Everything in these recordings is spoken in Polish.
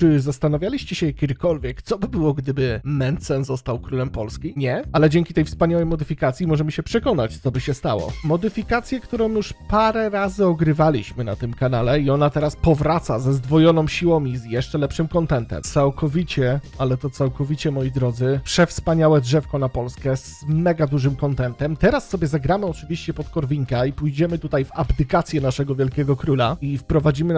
Czy zastanawialiście się kiedykolwiek, co by było, gdyby Mentzen został królem Polski? Nie? Ale dzięki tej wspaniałej modyfikacji możemy się przekonać, co by się stało. Modyfikację, którą już parę razy ogrywaliśmy na tym kanale i ona teraz powraca ze zdwojoną siłą i z jeszcze lepszym kontentem. Całkowicie, ale to całkowicie, moi drodzy, przewspaniałe drzewko na Polskę z mega dużym kontentem. Teraz sobie zagramy oczywiście pod Korwinka i pójdziemy tutaj w abdykację naszego wielkiego króla i prowadzimy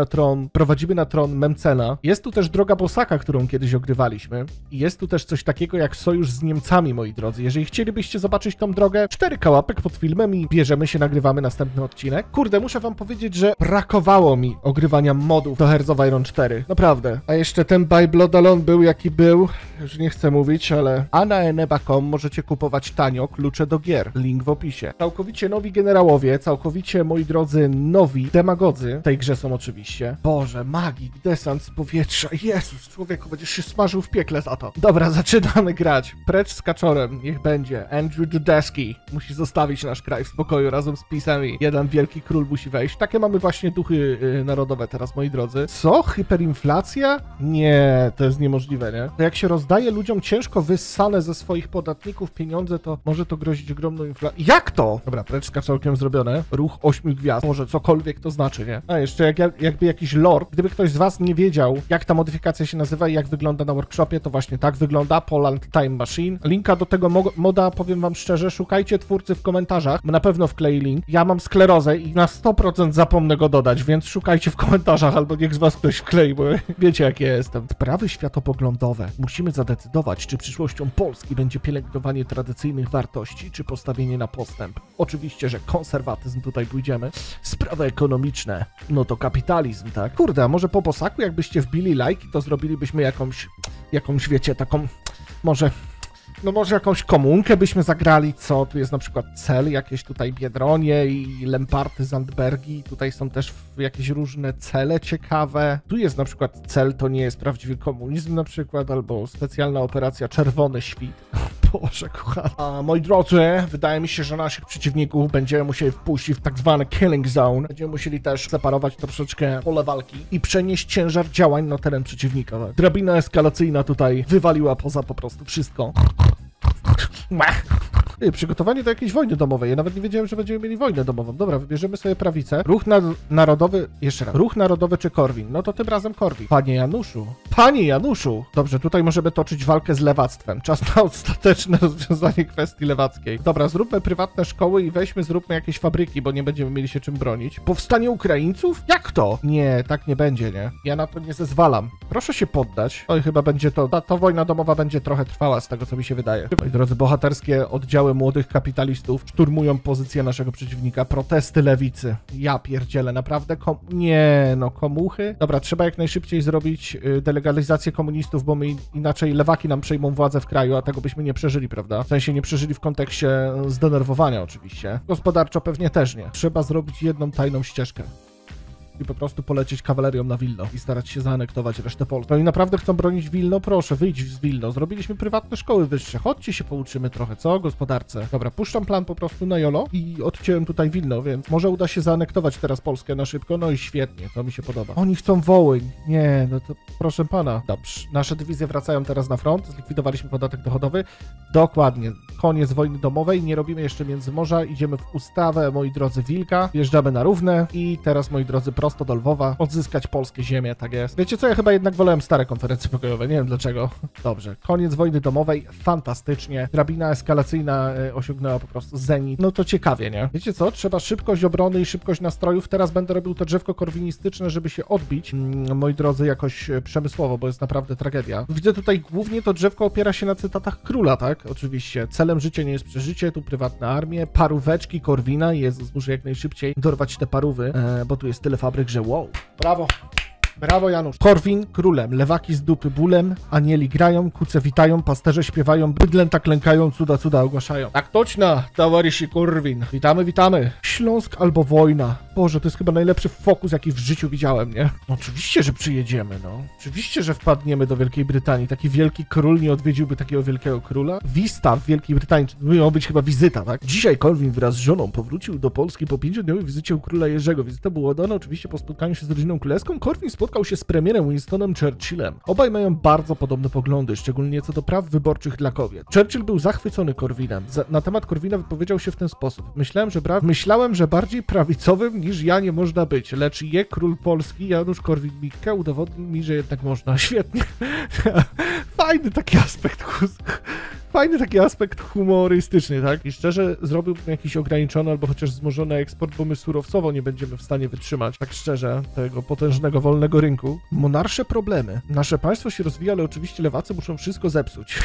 na tron Mentzena. Jest tu też droga Bosaka, którą kiedyś ogrywaliśmy. I jest tu też coś takiego jak sojusz z Niemcami, moi drodzy. Jeżeli chcielibyście zobaczyć tą drogę, 4K łapek pod filmem i bierzemy się, nagrywamy następny odcinek. Kurde, muszę wam powiedzieć, że brakowało mi ogrywania modów do Hearts of Iron 4. Naprawdę. A jeszcze ten By Blood Alone był jaki był. Już nie chcę mówić, ale... A na eneba.com możecie kupować tanio klucze do gier. Link w opisie. Całkowicie nowi generałowie, całkowicie, moi drodzy, nowi demagodzy. W tej grze są oczywiście. Boże, magik, desant z powietrza. Jezus, człowieku, będziesz się smażył w piekle za to. Dobra, zaczynamy grać. Precz z kaczorem, niech będzie. Andrew Judeski musi zostawić nasz kraj w spokoju razem z pisami. Jeden wielki król musi wejść. Takie mamy właśnie duchy narodowe teraz, moi drodzy. Co? Hyperinflacja? Nie, to jest niemożliwe, nie? To jak się rozdaje ludziom ciężko wyssane ze swoich podatników pieniądze, to może to grozić ogromną inflacją. Jak to? Dobra, precz z kaczorkiem zrobione. Ruch 8 gwiazd. Może cokolwiek to znaczy, nie? A jeszcze jakby jakiś lord. Gdyby ktoś z was nie wiedział, jak ta modyfikacja się nazywa i jak wygląda na workshopie, to właśnie tak wygląda Poland Time Machine. Linka do tego moda, powiem wam szczerze, szukajcie twórcy w komentarzach, na pewno wklei link. Ja mam sklerozę i na 100% zapomnę go dodać, więc szukajcie w komentarzach albo niech z was ktoś wklei, bo wiecie jak ja jestem. Sprawy światopoglądowe. Musimy zadecydować, czy przyszłością Polski będzie pielęgnowanie tradycyjnych wartości, czy postawienie na postęp. Oczywiście, że konserwatyzm tutaj pójdziemy. Sprawy ekonomiczne. No to kapitalizm, tak? Kurde, a może po Bosaku jakbyście wbili lajki, to zrobilibyśmy jakąś, wiecie, taką, może jakąś komunkę byśmy zagrali, co? Tu jest na przykład cel, jakieś tutaj Biedronie i Lemparty, Zandbergi, tutaj są też jakieś różne cele ciekawe. Tu jest na przykład cel, to nie jest prawdziwy komunizm na przykład, albo specjalna operacja Czerwony Świt. Boże, kochana. A moi drodzy, wydaje mi się, że naszych przeciwników będziemy musieli wpuścić w tak zwane killing zone. Będziemy musieli też separować troszeczkę pole walki i przenieść ciężar działań na teren przeciwnika. Drabina eskalacyjna tutaj wywaliła poza po prostu wszystko. Przygotowanie do jakiejś wojny domowej. Ja nawet nie wiedziałem, że będziemy mieli wojnę domową. Dobra, wybierzemy sobie prawicę. Ruch narodowy... Jeszcze raz. Ruch narodowy czy Korwin? No to tym razem Korwin. Panie Januszu. Panie Januszu! Dobrze, tutaj możemy toczyć walkę z lewactwem. Czas na ostateczne rozwiązanie kwestii lewackiej. Dobra, zróbmy prywatne szkoły i zróbmy jakieś fabryki, bo nie będziemy mieli się czym bronić. Powstanie Ukraińców? Jak to? Nie, tak nie będzie, nie? Ja na to nie zezwalam. Proszę się poddać. Oj, chyba będzie to... Ta wojna domowa będzie trochę trwała, z tego co mi się wydaje. Moi drodzy, bohaterskie oddziały młodych kapitalistów szturmują pozycję naszego przeciwnika. Protesty lewicy. Ja pierdzielę, naprawdę nie, no komuchy. Dobra, trzeba jak najszybciej zrobić delegalizację komunistów, bo my inaczej lewaki nam przejmą władzę w kraju, a tego byśmy nie przeżyli, prawda? W sensie nie przeżyli w kontekście zdenerwowania oczywiście. Gospodarczo pewnie też nie. Trzeba zrobić jedną tajną ścieżkę. I po prostu polecieć kawalerią na Wilno i starać się zaanektować resztę Polski. No i naprawdę chcą bronić Wilno? Proszę, wyjdź z Wilno. Zrobiliśmy prywatne szkoły wyższe. Chodźcie się pouczymy trochę, co? Gospodarce. Dobra, puszczam plan po prostu na jolo i odciąłem tutaj Wilno, więc może uda się zaanektować teraz Polskę na szybko. No i świetnie, to mi się podoba. Oni chcą Wołyń. Nie, no to proszę pana. Dobrze, nasze dywizje wracają teraz na front. Zlikwidowaliśmy podatek dochodowy. Dokładnie. Koniec wojny domowej. Nie robimy jeszcze Międzymorza. Idziemy w ustawę, moi drodzy, Wilka. Wjeżdżamy na równe i teraz, moi drodzy, prosto do Lwowa, odzyskać polskie ziemię, tak jest. Wiecie co, ja chyba jednak wolałem stare konferencje pokojowe, nie wiem dlaczego. Dobrze, koniec wojny domowej, fantastycznie. Drabina eskalacyjna osiągnęła po prostu zenit. No to ciekawie, nie? Wiecie co, trzeba szybkość obrony i szybkość nastrojów. Teraz będę robił to drzewko korwinistyczne, żeby się odbić, moi drodzy, jakoś przemysłowo, bo jest naprawdę tragedia. Widzę tutaj głównie to drzewko opiera się na cytatach króla, tak? Oczywiście. Celem życia nie jest przeżycie, tu prywatne armie, paróweczki Korwina. Jezus, muszę jak najszybciej dorwać te parówy, bo tu jest tyle fabryk, że wow. Brawo. Brawo, Janusz. Korwin królem, lewaki z dupy bólem, anieli grają, kuce witają, pasterze śpiewają, bydlęta klękają, cuda ogłaszają. Tak toczna, towarzyszy Korwin. Witamy, witamy. Śląsk albo wojna. Boże, to jest chyba najlepszy fokus, jaki w życiu widziałem, nie? No, oczywiście, że przyjedziemy, no. Oczywiście, że wpadniemy do Wielkiej Brytanii. Taki wielki król nie odwiedziłby takiego wielkiego króla. Wista w Wielkiej Brytanii, to miała być chyba wizyta, tak? Dzisiaj Korwin wraz z żoną powrócił do Polski po 5-dniowej wizycie u króla Jerzego. Wizyta była dana oczywiście po spotkaniu się z rodziną królewską. Korwin spotkał spotkał się z premierem Winstonem Churchillem. Obaj mają bardzo podobne poglądy, szczególnie co do praw wyborczych dla kobiet. Churchill był zachwycony Korwinem. Na temat Korwina wypowiedział się w ten sposób. Myślałem, że bardziej prawicowym niż ja nie można być, lecz je król Polski Janusz Korwin-Mikke udowodnił mi, że jednak można. Świetnie. Fajny taki aspekt humorystyczny, tak? I szczerze zrobiłbym jakiś ograniczony albo chociaż wzmożony eksport, bo my surowcowo nie będziemy w stanie wytrzymać, tak szczerze, tego potężnego wolnego rynku. Monarsze problemy. Nasze państwo się rozwija, ale oczywiście lewacy muszą wszystko zepsuć.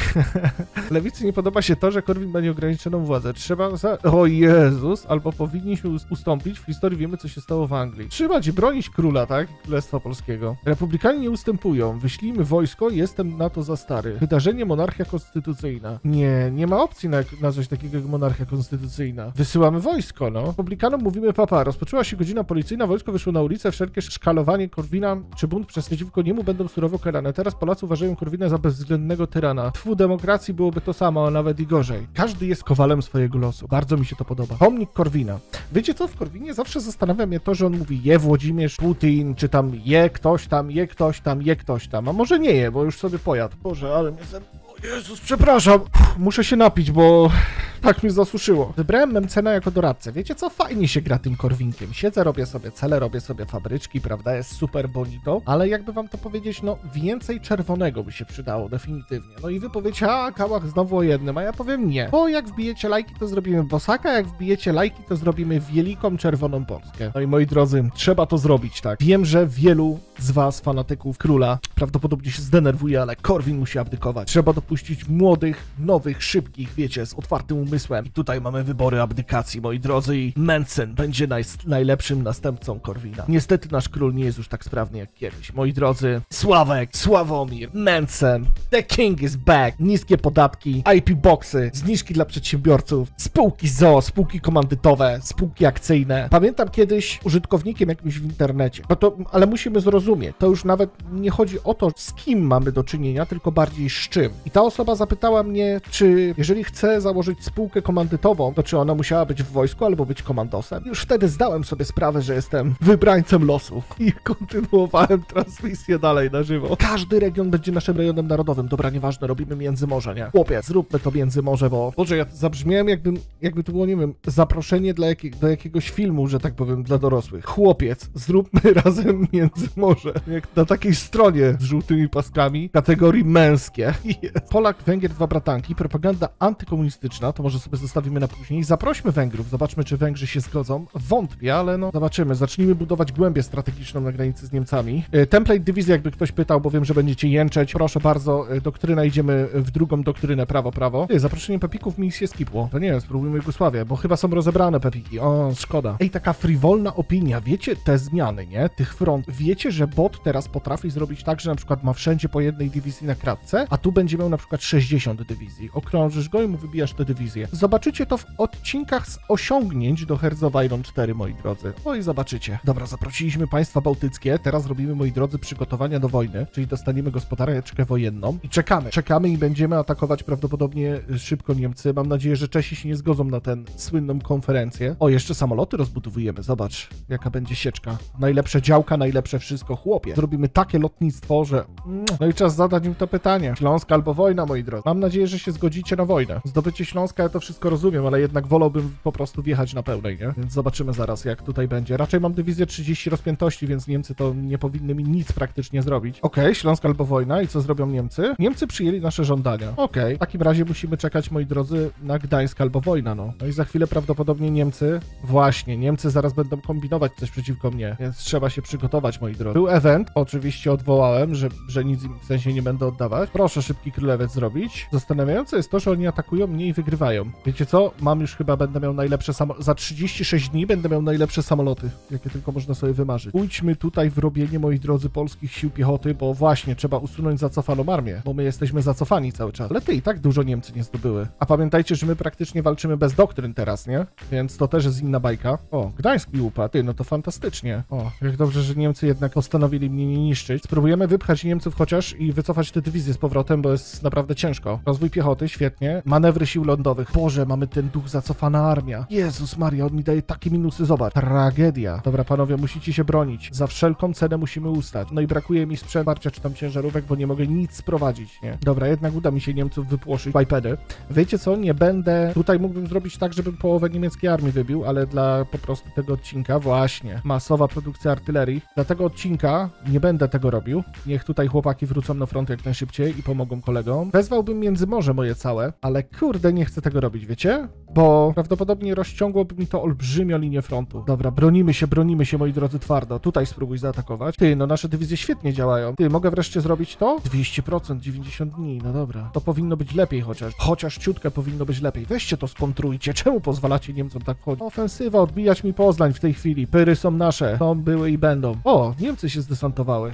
Lewicy nie podoba się to, że Korwin ma nieograniczoną władzę. O Jezus! Albo powinniśmy ustąpić. W historii wiemy, co się stało w Anglii. Trzymać i bronić króla, tak? Królestwa Polskiego. Republikanie nie ustępują. Wyślijmy wojsko, jestem na to za stary. Wydarzenie monarchia konstytucyjna. Nie ma opcji na coś takiego jak monarchia konstytucyjna. Wysyłamy wojsko, no. Republikanom mówimy papa. Rozpoczęła się godzina policyjna, wojsko wyszło na ulicę, wszelkie szkalowanie Korwina czy bunt przeciwko niemu będą surowo karane. Teraz Polacy uważają Korwina za bezwzględnego tyrana. Tfu, demokracji byłoby to samo, a nawet i gorzej. Każdy jest kowalem swojego losu. Bardzo mi się to podoba. Pomnik Korwina. Wiecie co, w Korwinie zawsze zastanawia mnie to, że on mówi je Włodzimierz Putin, czy tam je ktoś tam, je ktoś tam, je ktoś tam. A może nie je, bo już sobie pojadł. Boże, ale mnie Jezus, przepraszam! Muszę się napić, bo tak mnie zasuszyło. Wybrałem Mentzena jako doradcę. Wiecie co? Fajnie się gra tym Korwinkiem. Siedzę, robię sobie cele, robię sobie fabryczki, prawda? Jest super bonito. Ale jakby wam to powiedzieć, no więcej czerwonego by się przydało, definitywnie. No i wy powiecie, a Kałach znowu o jednym, a ja powiem nie. Bo jak wbijecie lajki, to zrobimy Bosaka, jak wbijecie lajki, to zrobimy wielką czerwoną Polskę. No i moi drodzy, trzeba to zrobić, tak? Wiem, że wielu z was, fanatyków króla, prawdopodobnie się zdenerwuje, ale Korwin musi abdykować. Trzeba dopuścić młodych, nowych, szybkich, wiecie, z otwartym umysłem. I tutaj mamy wybory abdykacji, moi drodzy, i Mentzen będzie najlepszym następcą Korwina. Niestety nasz król nie jest już tak sprawny jak kiedyś. Moi drodzy, Sławek, Sławomir, Mentzen, the king is back, niskie podatki, IP boxy, zniżki dla przedsiębiorców, spółki ZOO, spółki komandytowe, spółki akcyjne. Pamiętam kiedyś użytkownikiem jakimś w internecie. No to, ale musimy zrozumieć, to już nawet nie chodzi o to, z kim mamy do czynienia, tylko bardziej z czym. I ta osoba zapytała mnie, czy jeżeli chce założyć spółkę komandytową, to czy ona musiała być w wojsku albo być komandosem? Już wtedy zdałem sobie sprawę, że jestem wybrańcem losu i kontynuowałem transmisję dalej na żywo. Każdy region będzie naszym rejonem narodowym. Dobra, nieważne, robimy Międzymorze, nie? Chłopie, zróbmy to Międzymorze, bo... Boże, ja zabrzmiałem jakby to było, nie wiem, zaproszenie do jakiegoś filmu, że tak powiem, dla dorosłych. Chłopiec, zróbmy razem Międzymorze. Jak na takiej stronie z żółtymi paskami kategorii męskie. Polak, Węgier, dwa bratanki, propaganda antykomunistyczna, to może sobie zostawimy na później. Zaprośmy Węgrów, zobaczmy, czy Węgrzy się zgodzą. Wątpię, ale no zobaczymy. Zacznijmy budować głębię strategiczną na granicy z Niemcami. Template dywizji, jakby ktoś pytał, bo wiem, że będziecie jęczeć. Proszę bardzo, doktryna, idziemy w drugą doktrynę, prawo, prawo. Zaproszenie Pepików mi się skipło. To nie wiem, spróbujmy Jugosławię, bo chyba są rozebrane Pepiki. O, szkoda. Ej, taka frywolna opinia, wiecie te zmiany, nie? Tych front. Wiecie, że bot teraz potrafi zrobić tak, że na przykład ma wszędzie po jednej dywizji na kratce, a tu będzie miał na przykład 60 dywizji. Okrążysz go i mu wybijasz te dywizje. Zobaczycie to w odcinkach z osiągnięć do Hearts of Iron 4, moi drodzy. O i zobaczycie. Dobra, zaprosiliśmy państwa bałtyckie. Teraz robimy, moi drodzy, przygotowania do wojny, czyli dostaniemy gospodareczkę wojenną i czekamy. Czekamy i będziemy atakować prawdopodobnie szybko Niemcy. Mam nadzieję, że Czesi się nie zgodzą na tę słynną konferencję. O, jeszcze samoloty rozbudowujemy. Zobacz, jaka będzie sieczka. Najlepsze działka, najlepsze wszystko, chłopie. Zrobimy takie lotnictwo, że... No i czas zadać im to pytanie. Śląsk albo wojna, moi drodzy. Mam nadzieję, że się zgodzicie na wojnę. Zdobycie Śląska, ja to wszystko rozumiem, ale jednak wolałbym po prostu wjechać na pełnej, nie? Więc zobaczymy zaraz, jak tutaj będzie. Raczej mam dywizję 30 rozpiętości, więc Niemcy to nie powinny mi nic praktycznie zrobić. Okej, Śląsk albo wojna. I co zrobią Niemcy? Niemcy przyjęli nasze żądania. Okej, w takim razie musimy czekać, moi drodzy, na Gdańsk albo wojna, no. No i za chwilę prawdopodobnie Niemcy... Właśnie, Niemcy zaraz będą kombinować coś przeciwko mnie, więc trzeba się przygotować, moi drodzy. Był event, oczywiście odwołałem, że nic im w sensie nie będę oddawać. Proszę szybki królewec zrobić. Zastanawiające jest to, że oni atakują mnie i wygrywają. Wiecie co? Mam już chyba, będę miał najlepsze samoloty. Za 36 dni będę miał najlepsze samoloty, jakie tylko można sobie wymarzyć. Pójdźmy tutaj w robienie, moi drodzy, polskich sił piechoty, bo właśnie trzeba usunąć zacofaną armię, bo my jesteśmy zacofani cały czas. Ale ty i tak dużo Niemcy nie zdobyły. A pamiętajcie, że my praktycznie walczymy bez doktryn teraz, nie? Więc to też jest inna bajka. O, Gdańsk mi upadł. Ty, no to fantastycznie. O, jak dobrze, że Niemcy jednak postanowili mnie nie niszczyć. Spróbujemy wypchać Niemców chociaż i wycofać te dywizje z powrotem, bo jest naprawdę ciężko. Rozwój piechoty, świetnie. Manewry sił lądowych. wojskowych. Boże, mamy ten duch zacofana armia. Jezus Maria, on mi daje takie minusy, zobacz. Tragedia. Dobra, panowie, musicie się bronić. Za wszelką cenę musimy ustać. No i brakuje mi sprzęt, barcia czy tam ciężarówek, bo nie mogę nic sprowadzić, nie? Dobra, jednak uda mi się Niemców wypłoszyć. Wipedy. Wiecie co, nie będę... Tutaj mógłbym zrobić tak, żebym połowę niemieckiej armii wybił, ale dla po prostu tego odcinka właśnie masowa produkcja artylerii. Dla tego odcinka nie będę tego robił. Niech tutaj chłopaki wrócą na front jak najszybciej i pomogą kolegom. Wezwałbym Międzymorze moje całe, ale kurde, nie chcę tego robić, wiecie? Bo prawdopodobnie rozciągłoby mi to olbrzymio linię frontu. Dobra, bronimy się, moi drodzy, twardo. Tutaj spróbuj zaatakować. Ty, no nasze dywizje świetnie działają. Ty, mogę wreszcie zrobić to? 200%, 90 dni, no dobra. To powinno być lepiej chociaż. Chociaż ciutkę powinno być lepiej. Weźcie to, skontrujcie. Czemu pozwalacie Niemcom tak chodzić? Ofensywa, odbijać mi Poznań w tej chwili. Pyry są nasze. Są, były i będą. O, Niemcy się zdesantowały.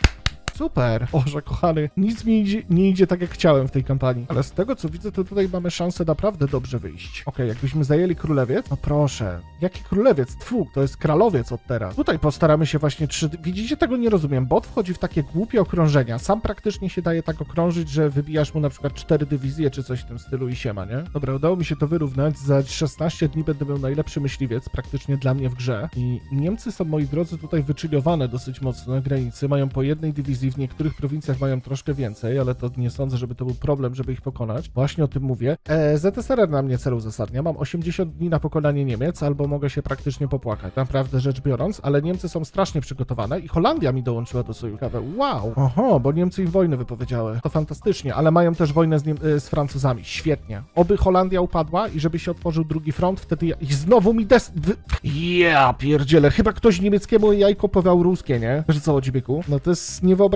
Super! Boże, kochany, nic mi nie idzie tak, jak chciałem w tej kampanii. Ale z tego, co widzę, to tutaj mamy szansę naprawdę dobrze wyjść. Okej, jakbyśmy zajęli królewiec? No proszę. Jaki królewiec? Tfu, to jest kralowiec od teraz. Tutaj postaramy się właśnie Widzicie, tego nie rozumiem. Bot wchodzi w takie głupie okrążenia. Sam praktycznie się daje tak okrążyć, że wybijasz mu na przykład 4 dywizje, czy coś w tym stylu i siema, nie? Dobra, udało mi się to wyrównać. Za 16 dni będę miał najlepszy myśliwiec, praktycznie dla mnie w grze. I Niemcy są, moi drodzy, tutaj wychillowane dosyć mocno na granicy. Mają po jednej dywizji. W niektórych prowincjach mają troszkę więcej, ale to nie sądzę, żeby to był problem, żeby ich pokonać. Właśnie o tym mówię. ZSRR na mnie cel uzasadnia. Mam 80 dni na pokonanie Niemiec, albo mogę się praktycznie popłakać. Naprawdę rzecz biorąc, ale Niemcy są strasznie przygotowane i Holandia mi dołączyła do sojuszu. Wow! Oho, bo Niemcy im wojnę wypowiedziały. To fantastycznie, ale mają też wojnę z Francuzami. Świetnie. Oby Holandia upadła i żeby się otworzył drugi front, wtedy ja... I znowu mi pierdziele. Chyba ktoś niemieckiemu jajko powiał ruskie, nie? Wiesz co, o dziebiku? No to jest niewyobrażalne.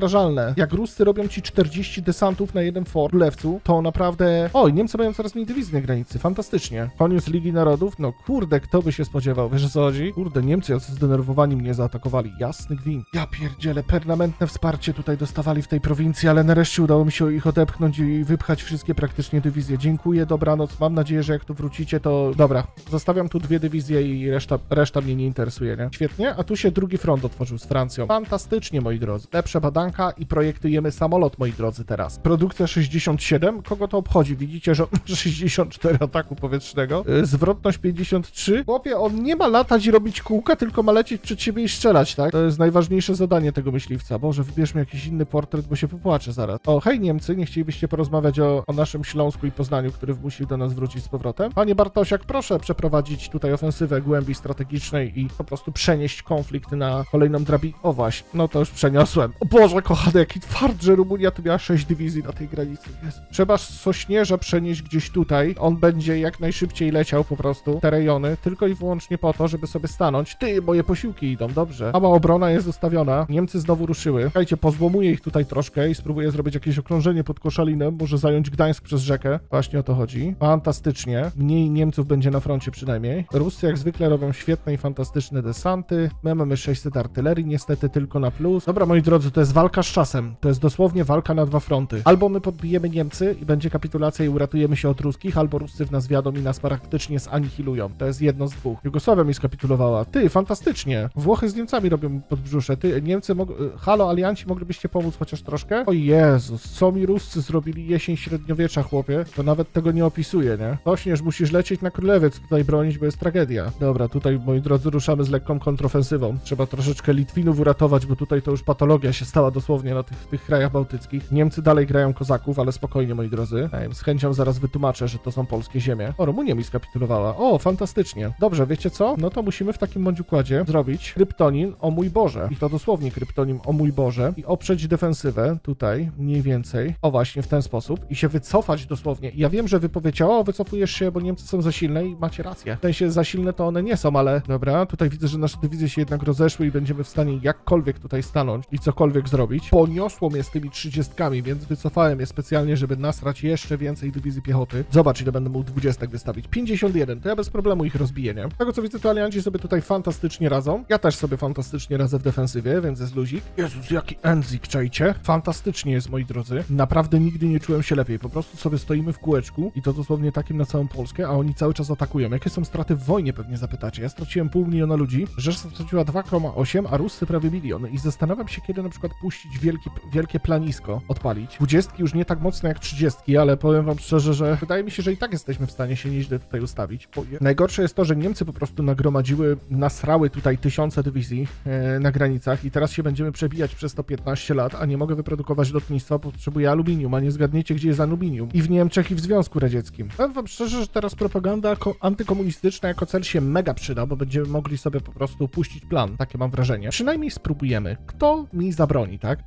Jak Ruscy robią ci 40 desantów na jeden fort królewcu, to naprawdę... Oj, Niemcy mają coraz mniej dywizji na granicy. Fantastycznie. Koniec Ligi Narodów? No kurde, kto by się spodziewał? Wiesz, o co chodzi? Kurde, Niemcy jacy zdenerwowani mnie zaatakowali. Jasny gwint. Ja pierdzielę, permanentne wsparcie tutaj dostawali w tej prowincji, ale nareszcie udało mi się ich odepchnąć i wypchać wszystkie praktycznie dywizje. Dziękuję, dobranoc. Mam nadzieję, że jak tu wrócicie, to... Dobra, zostawiam tu 2 dywizje i reszta mnie nie interesuje, nie? Świetnie, a tu się drugi front otworzył z Francją. Fantastycznie, moi drodzy. Lepsze badania i projektujemy samolot, moi drodzy, teraz. Produkcja 67, kogo to obchodzi? Widzicie, że 64 ataku powietrznego, zwrotność 53. Chłopie, on nie ma latać i robić kółka, tylko ma lecieć przed siebie i strzelać, tak? To jest najważniejsze zadanie tego myśliwca. Boże, wybierzmy jakiś inny portret, bo się popłaczę zaraz. O, hej Niemcy, nie chcielibyście porozmawiać o naszym Śląsku i Poznaniu, który musi do nas wrócić z powrotem? Panie Bartosiak, proszę przeprowadzić tutaj ofensywę głębi strategicznej i po prostu przenieść konflikt na kolejną drabinę. O właśnie, no to już przeniosłem. Boże kochany, jaki tward, że Rumunia tu miała 6 dywizji na tej granicy. Jezu. Trzeba Sośnierza przenieść gdzieś tutaj. On będzie jak najszybciej leciał po prostu te rejony, tylko i wyłącznie po to, żeby sobie stanąć. Ty, moje posiłki idą, dobrze. Mała obrona jest zostawiona. Niemcy znowu ruszyły. Słuchajcie, pozłomuję ich tutaj troszkę i spróbuję zrobić jakieś okrążenie pod Koszalinem. Może zająć Gdańsk przez rzekę. Właśnie o to chodzi. Fantastycznie. Mniej Niemców będzie na froncie przynajmniej. Ruscy jak zwykle robią świetne i fantastyczne desanty. My mamy 600 artylerii, niestety tylko na plus. Dobra, moi drodzy, to jest walka z czasem. To jest dosłownie walka na 2 fronty. Albo my podbijemy Niemcy i będzie kapitulacja i uratujemy się od ruskich, albo Ruscy w nas wiadą i nas praktycznie zanihilują. To jest jedno z dwóch. Jugosławia mi skapitulowała. Ty, fantastycznie. Włochy z Niemcami robią podbrzusze. Ty, Niemcy mogą... Halo, alianci, moglibyście pomóc chociaż troszkę? O Jezus, co mi Ruscy zrobili jesień średniowiecza, chłopie? To nawet tego nie opisuje, nie? Sośnierz, musisz lecieć na królewiec tutaj bronić, bo jest tragedia. Dobra, tutaj, moi drodzy, ruszamy z lekką kontrofensywą. Trzeba troszeczkę Litwinów uratować, bo tutaj to już patologia się stała dosłownie na tych krajach bałtyckich. Niemcy dalej grają kozaków, ale spokojnie, moi drodzy. Z chęcią zaraz wytłumaczę, że to są polskie ziemie. O, Rumunia mi skapitulowała. O, fantastycznie. Dobrze, wiecie co? No to musimy w takim bądź układzie zrobić kryptonim o mój Boże. I to dosłownie kryptonim o mój Boże. I oprzeć defensywę tutaj, mniej więcej. O, właśnie w ten sposób. I się wycofać dosłownie. I ja wiem, że wy powiedziało, wycofujesz się, bo Niemcy są za silne i macie rację. W sensie za silne to one nie są, ale... Dobra, tutaj widzę, że nasze dywizje się jednak rozeszły i będziemy w stanie jakkolwiek tutaj stanąć i cokolwiek zrobić. Poniosło mnie z tymi 30, więc wycofałem je specjalnie, żeby nasrać jeszcze więcej dywizji piechoty. Zobacz, ile będę mógł 20 wystawić. 51, to ja bez problemu ich rozbiję, nie? Z tego, co widzę, to alianci sobie tutaj fantastycznie radzą. Ja też sobie fantastycznie radzę w defensywie, więc jest luzik. Jezus, jaki enzik, czajcie. Fantastycznie jest, moi drodzy. Naprawdę nigdy nie czułem się lepiej. Po prostu sobie stoimy w kółeczku i to dosłownie takim na całą Polskę, a oni cały czas atakują. Jakie są straty w wojnie, pewnie zapytacie. Ja straciłem pół miliona ludzi. Rzesza straciła 2,8, a Ruscy prawie milion. I zastanawiam się, kiedy na przykład pół puścić wielkie planisko, odpalić. 20 już nie tak mocno jak 30, ale powiem wam szczerze, że wydaje mi się, że i tak jesteśmy w stanie się nieźle tutaj ustawić. Najgorsze jest to, że Niemcy po prostu nagromadziły, nasrały tutaj tysiące dywizji na granicach i teraz się będziemy przebijać przez 115 lat, a nie mogę wyprodukować lotnictwa, potrzebuję aluminium, a nie zgadniecie, gdzie jest aluminium. I w Niemczech, i w Związku Radzieckim. Powiem wam szczerze, że teraz propaganda antykomunistyczna jako cel się mega przyda, bo będziemy mogli sobie po prostu puścić plan, takie mam wrażenie. Przynajmniej spróbujemy. Kto mi zabroni, tak?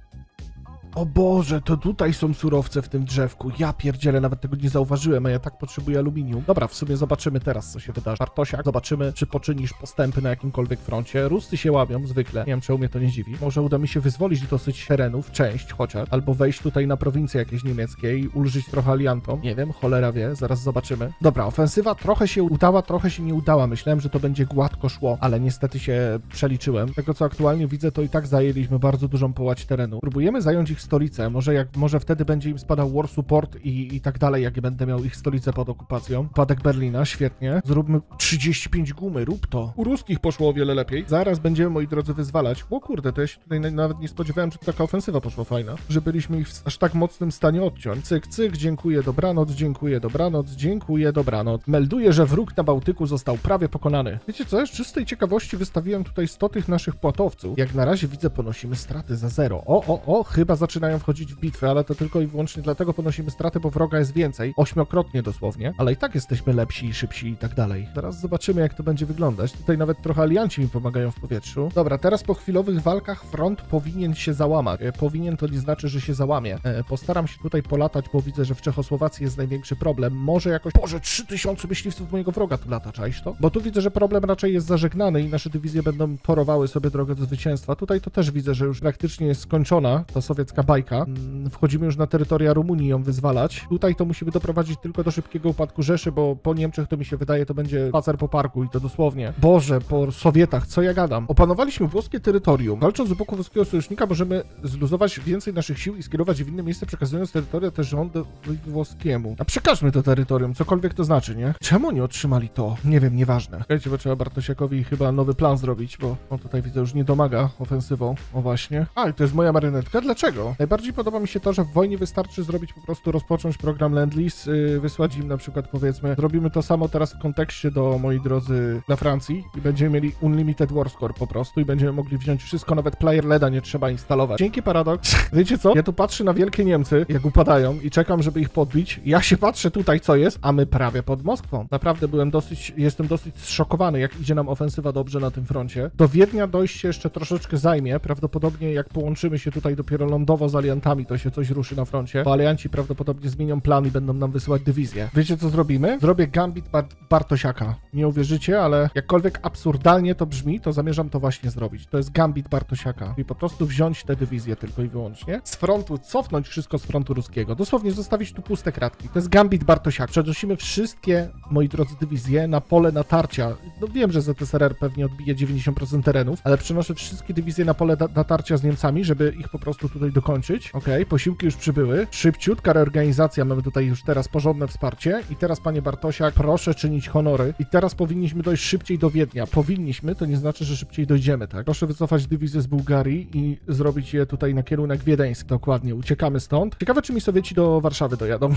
O Boże, to tutaj są surowce w tym drzewku. Ja pierdzielę, nawet tego nie zauważyłem, a ja tak potrzebuję aluminium. Dobra, w sumie zobaczymy teraz, co się wydarzy. Bartosiak, zobaczymy, czy poczynisz postępy na jakimkolwiek froncie. Ruscy się łamią, zwykle. Nie wiem, czemu mnie to nie dziwi. Może uda mi się wyzwolić dosyć terenów, część chociaż, albo wejść tutaj na prowincję jakieś niemieckiej i ulżyć trochę aliantom. Nie wiem, cholera wie, zaraz zobaczymy. Dobra, ofensywa trochę się udała, trochę się nie udała. Myślałem, że to będzie gładko szło, ale niestety się przeliczyłem. Tego, co aktualnie widzę, to i tak zajęliśmy bardzo dużą połać terenu. Próbujemy zająć ich stolicę, może wtedy będzie im spadał war support i tak dalej, jak będę miał ich stolicę pod okupacją. Upadek Berlina, świetnie. Zróbmy 35 gumy, rób to. U ruskich poszło o wiele lepiej. Zaraz będziemy, moi drodzy, wyzwalać. O kurde, to ja się tutaj nawet nie spodziewałem, że taka ofensywa poszła fajna, że byliśmy ich w aż tak mocnym stanie odciąć. Cyk, cyk, dziękuję, dobranoc, dziękuję, dobranoc, dziękuję, dobranoc. Melduję, że wróg na Bałtyku został prawie pokonany. Wiecie co, z czystej ciekawości wystawiłem tutaj 100 tych naszych płatowców. Jak na razie widzę, ponosimy straty za 0. O, chyba zaczynają wchodzić w bitwę, ale to tylko i wyłącznie dlatego ponosimy straty, bo wroga jest więcej, 8-krotnie dosłownie, ale i tak jesteśmy lepsi i szybsi i tak dalej. Teraz zobaczymy, jak to będzie wyglądać. Tutaj nawet trochę alianci mi pomagają w powietrzu. Dobra, teraz po chwilowych walkach front powinien się załamać. Powinien to nie znaczy, że się załamie. Postaram się tutaj polatać, bo widzę, że w Czechosłowacji jest największy problem. Może jakoś... Boże, 3000 myśliwców mojego wroga tu lata, czaisz to? Bo tu widzę, że problem raczej jest zażegnany i nasze dywizje będą torowały sobie drogę do zwycięstwa. Tutaj to też widzę, że już praktycznie jest skończona ta sowiecka bajka. Wchodzimy już na terytoria Rumunii ją wyzwalać. Tutaj to musimy doprowadzić tylko do szybkiego upadku Rzeszy, bo po Niemczech to mi się wydaje, to będzie spacer po parku i to dosłownie. Boże, po Sowietach, co ja gadam. Opanowaliśmy włoskie terytorium. Walcząc z boku włoskiego sojusznika możemy zluzować więcej naszych sił i skierować w inne miejsce, przekazując terytoria też rządowi włoskiemu. A przekażmy to terytorium, cokolwiek to znaczy, nie? Czemu oni otrzymali to? Nie wiem, nieważne. Wiecie, bo trzeba Bartosiakowi chyba nowy plan zrobić, bo on tutaj widzę już nie domaga ofensywą. O właśnie. A, to jest moja marynetka. Dlaczego? Najbardziej podoba mi się to, że w wojnie wystarczy zrobić po prostu, rozpocząć program Land Lease, wysłać im na przykład, powiedzmy, zrobimy to samo teraz w kontekście do, moi drodzy, dla Francji i będziemy mieli Unlimited War Score po prostu i będziemy mogli wziąć wszystko, nawet player leda nie trzeba instalować. Dzięki, paradoks. Wiecie co? Ja tu patrzę na wielkie Niemcy, jak upadają i czekam, żeby ich podbić. Ja się patrzę tutaj, co jest, a my prawie pod Moskwą. Naprawdę jestem dosyć zszokowany, jak idzie nam ofensywa dobrze na tym froncie. Do Wiednia dojście jeszcze troszeczkę zajmie, prawdopodobnie jak połączymy się tutaj dopiero lądowo z aliantami, to się coś ruszy na froncie, bo alianci prawdopodobnie zmienią plan i będą nam wysyłać dywizję. Wiecie, co zrobimy? Zrobię gambit Bartosiaka. Nie uwierzycie, ale jakkolwiek absurdalnie to brzmi, to zamierzam to właśnie zrobić. To jest gambit Bartosiaka. I po prostu wziąć te dywizje tylko i wyłącznie. Z frontu, cofnąć wszystko z frontu ruskiego. Dosłownie zostawić tu puste kratki. To jest gambit Bartosiaka. Przenosimy wszystkie, moi drodzy, dywizje na pole natarcia. No wiem, że ZSRR pewnie odbije 90% terenów, ale przenoszę wszystkie dywizje na pole natarcia z Niemcami, żeby ich po prostu tutaj dokończyć. Okej, posiłki już przybyły. Szybciutka reorganizacja. Mamy tutaj już teraz porządne wsparcie. I teraz, panie Bartosiak, proszę czynić honory. I teraz powinniśmy dojść szybciej do Wiednia. Powinniśmy, to nie znaczy, że szybciej dojdziemy, tak? Proszę wycofać dywizję z Bułgarii i zrobić je tutaj na kierunek wiedeński. Dokładnie, uciekamy stąd. Ciekawe, czy mi Sowieci do Warszawy dojadą.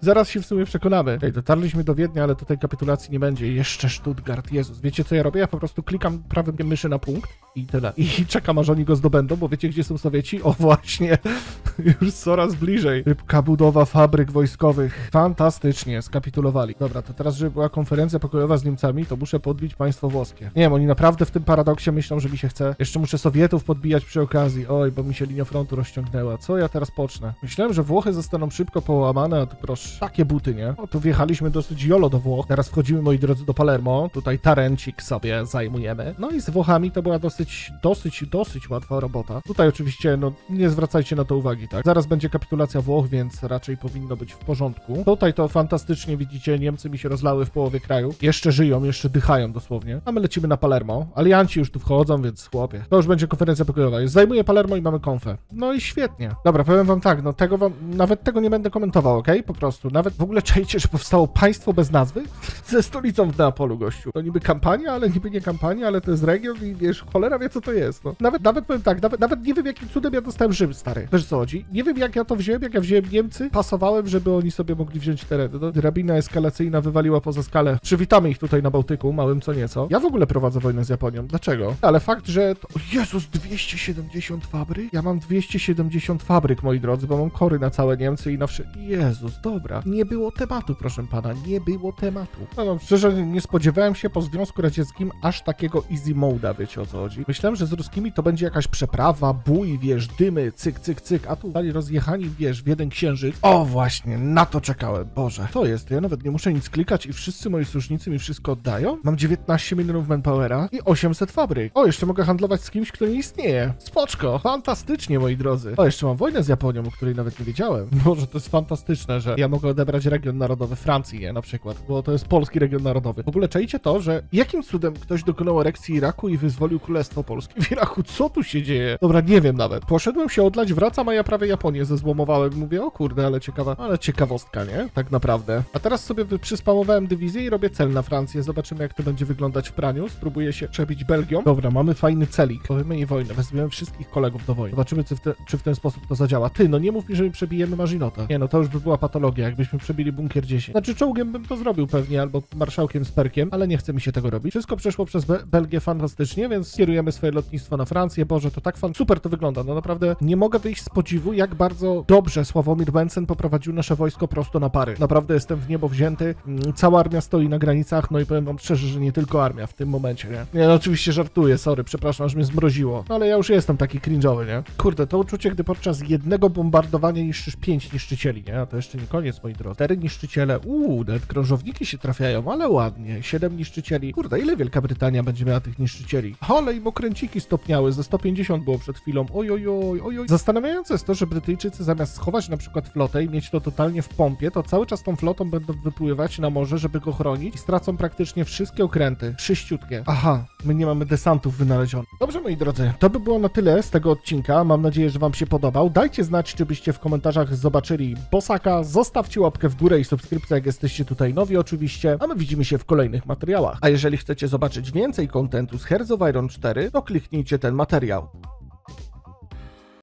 Zaraz się w sumie przekonamy. Okej, dotarliśmy do Wiednia, ale tutaj kapitulacji nie będzie. Jeszcze Stuttgart, Jezus. Wiecie, co ja robię? Ja po prostu klikam prawym myszy na punkt i tyle. I czekam, aż oni go zdobędą, bo wiecie, gdzie są Sowieci? O właśnie, już coraz bliżej. Szybka budowa fabryk wojskowych. Fantastycznie, skapitulowali. Dobra, to teraz, żeby była konferencja pokojowa z Niemcami, to muszę podbić państwo włoskie. Nie wiem, oni naprawdę w tym paradoksie myślą, że mi się chce. Jeszcze muszę Sowietów podbijać przy okazji. Oj, bo mi się linia frontu rozciągnęła. Co ja teraz pocznę? Myślałem, że Włochy zostaną szybko połamane, a tu proszę, takie buty, nie? O, tu wjechaliśmy dosyć jolo do Włoch. Teraz wchodzimy, moi drodzy, do Palermo. Tutaj Tarencik sobie zajmujemy. No i z Włochami to była dosyć łatwa robota. Tutaj oczywiście no nie zwracajcie na to uwagi, tak? Zaraz będzie kapitulacja Włoch, więc raczej powinno być w porządku. Tutaj to fantastycznie, widzicie, Niemcy mi się rozlały w połowie kraju. Jeszcze żyją, jeszcze dychają dosłownie. A my lecimy na Palermo. Alianci już tu wchodzą, więc chłopie. To już będzie konferencja pokojowa. Zajmuję Palermo i mamy konfę. No i świetnie. Dobra, powiem wam tak, no tego wam, nawet tego nie będę komentował, okej? Po prostu. Nawet w ogóle czajcie, że powstało państwo bez nazwy? Ze stolicą w Neapolu, gościu. To niby kampania, ale niby nie kampania, ale to jest region i wiesz, cholera cholera wie, co to jest, no. Nawet powiem tak, nawet nie wiem, jakim cudem ja dostałem Rzym, stary. Wiesz, co chodzi? Nie wiem, jak ja to wziąłem, jak ja wziąłem Niemcy. Pasowałem, żeby oni sobie mogli wziąć teren. No, drabina eskalacyjna wywaliła poza skalę. Przywitamy ich tutaj na Bałtyku, małym co nieco. Ja w ogóle prowadzę wojnę z Japonią. Dlaczego? Ale fakt, że... To... O Jezus, 270 fabryk? Ja mam 270 fabryk, moi drodzy, bo mam kory na całe Niemcy i na wszystko. Jezus, dobra. Nie było tematu, proszę pana. Nie było tematu. No, szczerze, nie spodziewałem się po Związku Radzieckim aż takiego easy mode'a, wiecie o co chodzi. Myślałem, że z ruskimi to będzie jakaś przeprawa, bój, wiesz, dymy, cyk, cyk, cyk, a tu dali rozjechani, wiesz, w jeden księżyc. O właśnie, na to czekałem, Boże. To jest, ja nawet nie muszę nic klikać i wszyscy moi służnicy mi wszystko oddają. Mam 19 milionów manpowera i 800 fabryk. O, jeszcze mogę handlować z kimś, kto nie istnieje. Spoczko, fantastycznie, moi drodzy. O, jeszcze mam wojnę z Japonią, o której nawet nie wiedziałem. Boże, to jest fantastyczne, że ja mogę odebrać region narodowy Francji, nie, na przykład, bo to jest polski region narodowy. W ogóle czajcie to, że jakim cudem ktoś dokonał erekcji Iraku i wyzwolił Królestwo Polskie? W Iraku co tu się dzieje? Dobra, nie wiem nawet. Poszedłem się odlać, wracam, a ja prawie Japonię zezłomowałem. Mówię, o kurde, ale ciekawostka, nie? Tak naprawdę. A teraz sobie przyspamowałem dywizję i robię cel na Francję. Zobaczymy, jak to będzie wyglądać w praniu. Spróbuję się przebić Belgią. Dobra, mamy fajny celik. Powiemy jej wojnę. Wezmiemy wszystkich kolegów do wojny. Zobaczymy, czy w ten sposób to zadziała. Ty, no nie mów mi, że my przebijemy Marzinota. Nie, no to już by była patologia, jakbyśmy przebili bunkier 10. Znaczy, czołgiem bym to zrobił pewnie, albo marszałkiem z perkiem, ale nie chce mi się tego robić. Wszystko przeszło przez Belgię fantastycznie, więc kierujemy swoje lotnictwo na Francję. Boże, to tak super to wygląda. No naprawdę nie mogę wyjść z podziwu, jak bardzo dobrze Sławomir Mentzen poprowadził nasze wojsko prosto na pary. Naprawdę jestem w niebo wzięty. Cała armia stoi na granicach, no i powiem wam szczerze, że nie tylko armia w tym momencie, nie? Ja no, oczywiście żartuję, sorry, przepraszam, aż mnie zmroziło. No ale ja już jestem taki cringe'owy, nie? Kurde, to uczucie, gdy podczas jednego bombardowania niszczysz 5 niszczycieli, nie? A to jeszcze nie koniec, moi drodzy. 4 niszczyciele, nawet krążowniki się trafiają, ale ładnie. 7 niszczycieli. Kurde, ile Wielka Brytania będzie miała tych niszczycieli? Ale im okręciki stopniały, ze 150 było przed chwilą. Ojojoj. Zastanawiające jest to, że Brytyjczycy zamiast schować na przykład flotę i mieć to totalnie w pompie, to cały czas tą flotą będą wypływać na morze, żeby go chronić i stracą praktycznie wszystkie okręty. 6. Aha, my nie mamy desantów wynalezionych. Dobrze, moi drodzy, to by było na tyle z tego odcinka. Mam nadzieję, że wam się podobał. Dajcie znać, czy byście w komentarzach zobaczyli Bosaka. Zostawcie łapkę w górę i subskrypcję, jak jesteście tutaj nowi oczywiście, a my widzimy się w kolejnych materiałach. A jeżeli chcecie zobaczyć więcej kontentu z Hearts of Iron 4, to kliknijcie ten materiał.